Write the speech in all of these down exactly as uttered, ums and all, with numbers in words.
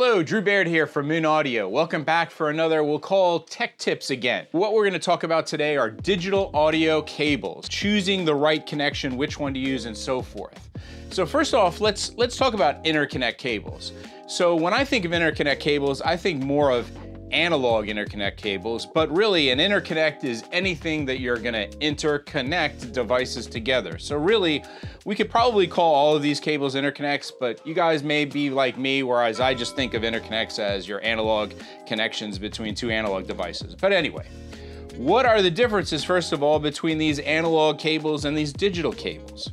Hello, Drew Baird here from Moon Audio. Welcome back for another, we'll call tech tips again. What we're gonna talk about today are digital audio cables, choosing the right connection, which one to use and so forth. So first off, let's, let's talk about interconnect cables. So when I think of interconnect cables, I think more of analog interconnect cables, but really an interconnect is anything that you're gonna interconnect devices together. So really, we could probably call all of these cables interconnects, but you guys may be like me, whereas I just think of interconnects as your analog connections between two analog devices. But anyway, what are the differences, first of all, between these analog cables and these digital cables?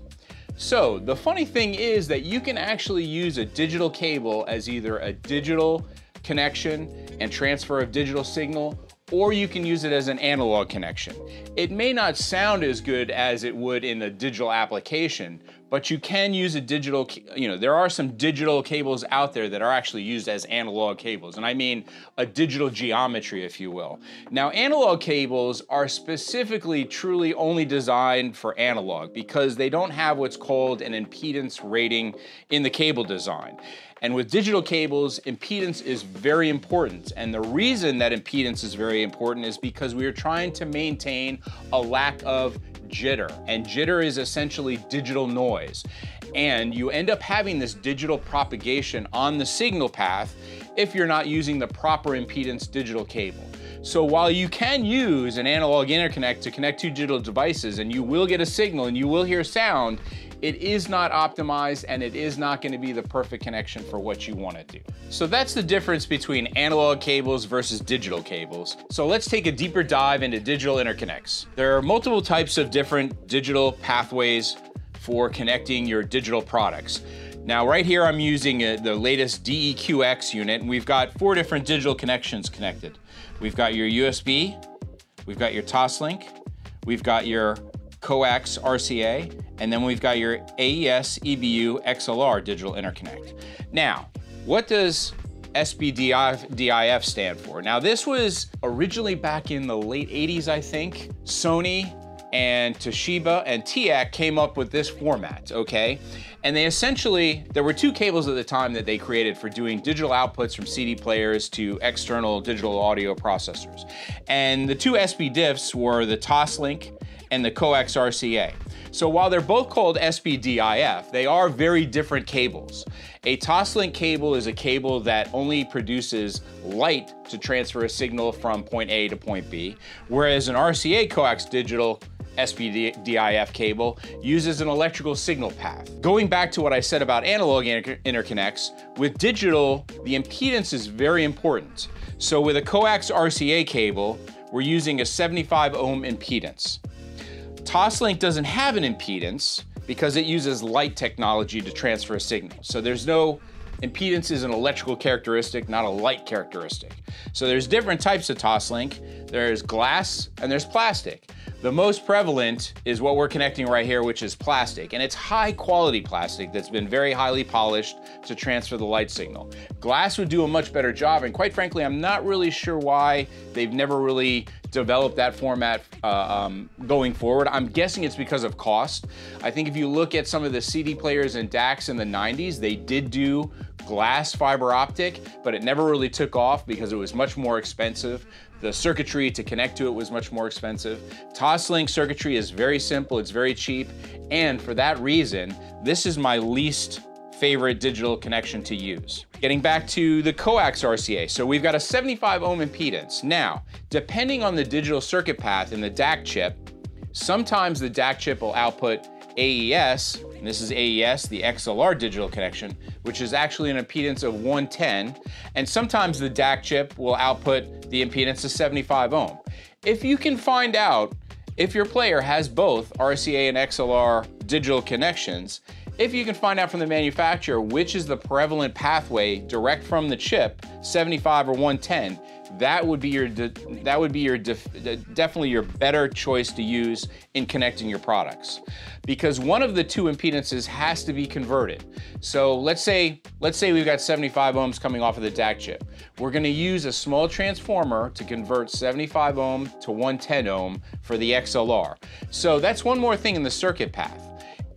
So the funny thing is that you can actually use a digital cable as either a digital connection and transfer of digital signal, or you can use it as an analog connection. It may not sound as good as it would in a digital application, but you can use a digital, you know, there are some digital cables out there that are actually used as analog cables, and I mean a digital geometry, if you will. Now, analog cables are specifically truly only designed for analog because they don't have what's called an impedance rating in the cable design. And with digital cables, impedance is very important. And the reason that impedance is very important is because we are trying to maintain a lack of jitter. And jitter is essentially digital noise. And you end up having this digital propagation on the signal path if you're not using the proper impedance digital cable. So while you can use an analog interconnect to connect two digital devices and you will get a signal and you will hear sound, it is not optimized and it is not going to be the perfect connection for what you want to do. So that's the difference between analog cables versus digital cables. So let's take a deeper dive into digital interconnects. There are multiple types of different digital pathways for connecting your digital products. Now right here I'm using a, the latest D E Q X unit, and we've got four different digital connections connected. We've got your U S B, we've got your TOSLink, we've got your Coax R C A, and then we've got your A E S E B U X L R digital interconnect. Now, what does S P D I F stand for? Now, this was originally back in the late eighties, I think. Sony and Toshiba and TEAC came up with this format, okay? And they essentially, there were two cables at the time that they created for doing digital outputs from C D players to external digital audio processors. And the two S P D I Fs were the TOSLink and the Coax R C A. So while they're both called S P D I F, they are very different cables. A TOSLink cable is a cable that only produces light to transfer a signal from point A to point B, whereas an R C A Coax digital S P D I F cable uses an electrical signal path. Going back to what I said about analog inter interconnects, with digital, the impedance is very important. So with a Coax R C A cable, we're using a seventy-five ohm impedance. TOSLink doesn't have an impedance because it uses light technology to transfer a signal. So there's no, impedance is an electrical characteristic, not a light characteristic. So there's different types of TOSLink. There's glass and there's plastic. The most prevalent is what we're connecting right here, which is plastic, and it's high quality plastic that's been very highly polished to transfer the light signal. Glass would do a much better job, and quite frankly, I'm not really sure why they've never really developed that format uh, um, going forward. I'm guessing it's because of cost. I think if you look at some of the C D players and D A Cs in the nineties, they did do glass fiber optic, but it never really took off because it was much more expensive. The circuitry to connect to it was much more expensive. TOSLink circuitry is very simple, it's very cheap, and for that reason, this is my least favorite digital connection to use. Getting back to the Coax R C A, so we've got a seventy-five ohm impedance. Now, depending on the digital circuit path in the D A C chip, sometimes the D A C chip will output A E S, and this is A E S, the X L R digital connection, which is actually an impedance of one ten, and sometimes the D A C chip will output the impedance of seventy-five ohm. If you can find out if your player has both R C A and X L R digital connections, if you can find out from the manufacturer which is the prevalent pathway direct from the chip, seventy-five or one ten, that would be your that would be your def definitely your better choice to use in connecting your products, because one of the two impedances has to be converted. So let's say let's say we've got seventy-five ohms coming off of the D A C chip. We're going to use a small transformer to convert seventy-five ohm to one ten ohm for the X L R. So that's one more thing in the circuit path.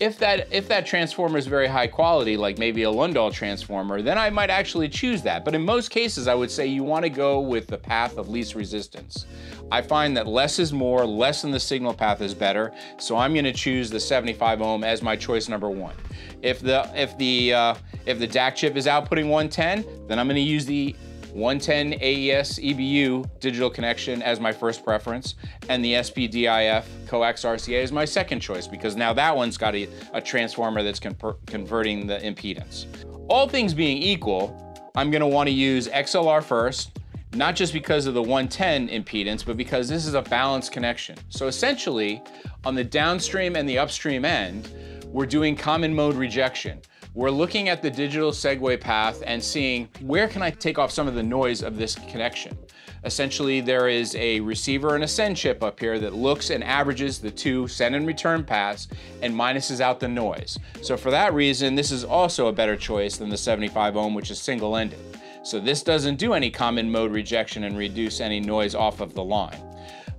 If that, if that transformer is very high quality, like maybe a Lundahl transformer, then I might actually choose that. But in most cases, I would say you want to go with the path of least resistance. I find that less is more, less in the signal path is better. So I'm going to choose the seventy-five ohm as my choice number one. If the, if the, uh, if the D A C chip is outputting one ten, then I'm going to use the one ten A E S E B U digital connection as my first preference, and the S P D I F Coax R C A is my second choice, because now that one's got a, a transformer that's converting the impedance. All things being equal, I'm gonna wanna use X L R first, not just because of the one ten impedance, but because this is a balanced connection. So essentially, on the downstream and the upstream end, we're doing common mode rejection. We're looking at the digital segue path and seeing where can I take off some of the noise of this connection. Essentially, there is a receiver and a send chip up here that looks and averages the two send and return paths and minuses out the noise. So for that reason, this is also a better choice than the seventy-five ohm, which is single-ended. So this doesn't do any common mode rejection and reduce any noise off of the line.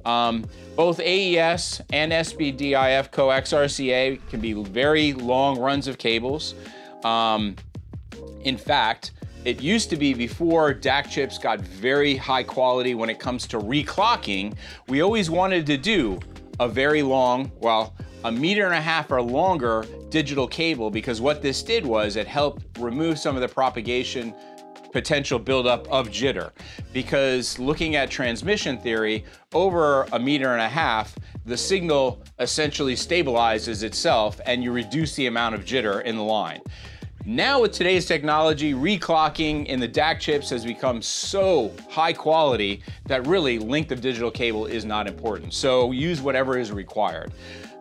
Um, both A E S and S P D I F Coax R C A can be very long runs of cables. Um, in fact, it used to be, before D A C chips got very high quality when it comes to reclocking, we always wanted to do a very long, well, a meter and a half or longer digital cable, because what this did was it helped remove some of the propagation potential buildup of jitter. Because looking at transmission theory, over a meter and a half, the signal essentially stabilizes itself and you reduce the amount of jitter in the line. Now with today's technology, reclocking in the D A C chips has become so high quality that really length of digital cable is not important. So use whatever is required.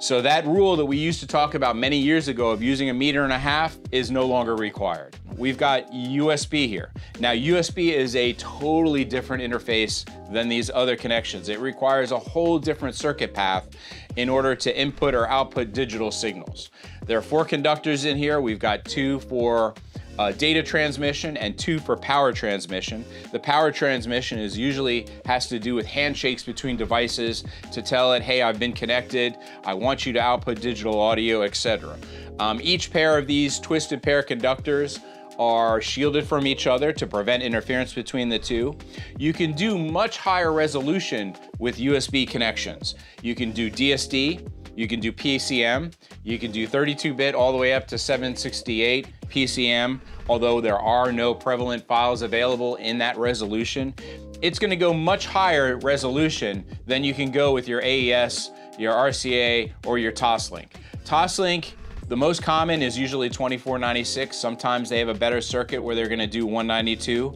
So that rule that we used to talk about many years ago of using a meter and a half is no longer required. We've got U S B here. Now U S B is a totally different interface than these other connections. It requires a whole different circuit path in order to input or output digital signals. There are four conductors in here. We've got two for Uh, data transmission and two for power transmission. The power transmission is usually has to do with handshakes between devices to tell it, hey, I've been connected, I want you to output digital audio, et cetera. Um, each pair of these twisted pair conductors are shielded from each other to prevent interference between the two. You can do much higher resolution with U S B connections. You can do D S D, you can do P C M, you can do thirty-two bit all the way up to seven sixty-eight P C M, although there are no prevalent files available in that resolution. It's gonna go much higher resolution than you can go with your A E S, your R C A, or your TOSLink. TOSLink, the most common is usually twenty-four ninety-six. Sometimes they have a better circuit where they're gonna do one ninety-two.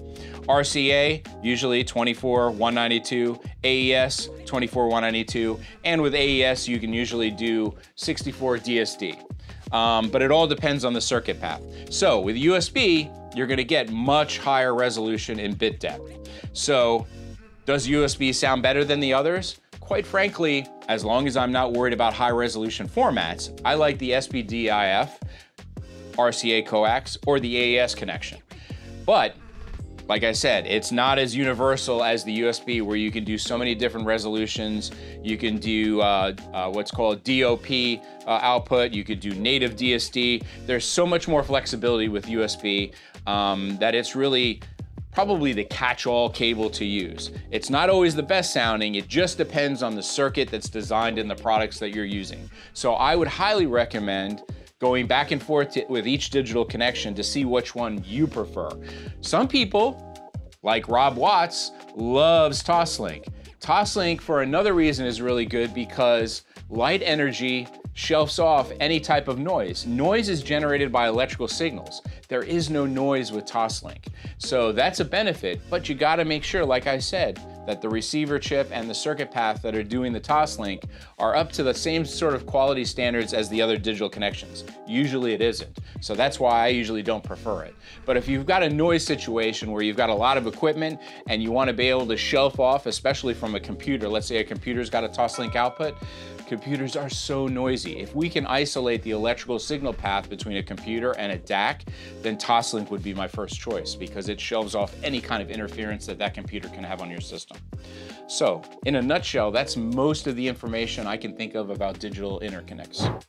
R C A, usually twenty-four one ninety-two. A E S, twenty-four one ninety-two. And with A E S, you can usually do sixty-four D S D. Um, but it all depends on the circuit path. So with U S B, you're gonna get much higher resolution in bit depth. So does U S B sound better than the others? Quite frankly, as long as I'm not worried about high resolution formats, I like the S P D I F, R C A coax, or the A E S connection. But like I said, it's not as universal as the U S B, where you can do so many different resolutions. You can do uh, uh, what's called D O P uh, output. You could do native D S D. There's so much more flexibility with U S B um, that it's really probably the catch-all cable to use. It's not always the best sounding, it just depends on the circuit that's designed in the products that you're using. So I would highly recommend going back and forth to, with each digital connection to see which one you prefer. Some people, like Rob Watts, loves TOSLink. TOSLink, for another reason, is really good because light energy shelves off any type of noise. Noise is generated by electrical signals. There is no noise with TOSLink. So that's a benefit, but you gotta make sure, like I said, that the receiver chip and the circuit path that are doing the TOSLink are up to the same sort of quality standards as the other digital connections. Usually it isn't. So that's why I usually don't prefer it. But if you've got a noise situation where you've got a lot of equipment and you want to be able to shelf off, especially from a computer, let's say a computer's got a TOSLink output, computers are so noisy. If we can isolate the electrical signal path between a computer and a D A C, then TOSLink would be my first choice because it shelves off any kind of interference that that computer can have on your system. So, in a nutshell, that's most of the information I can think of about digital interconnects.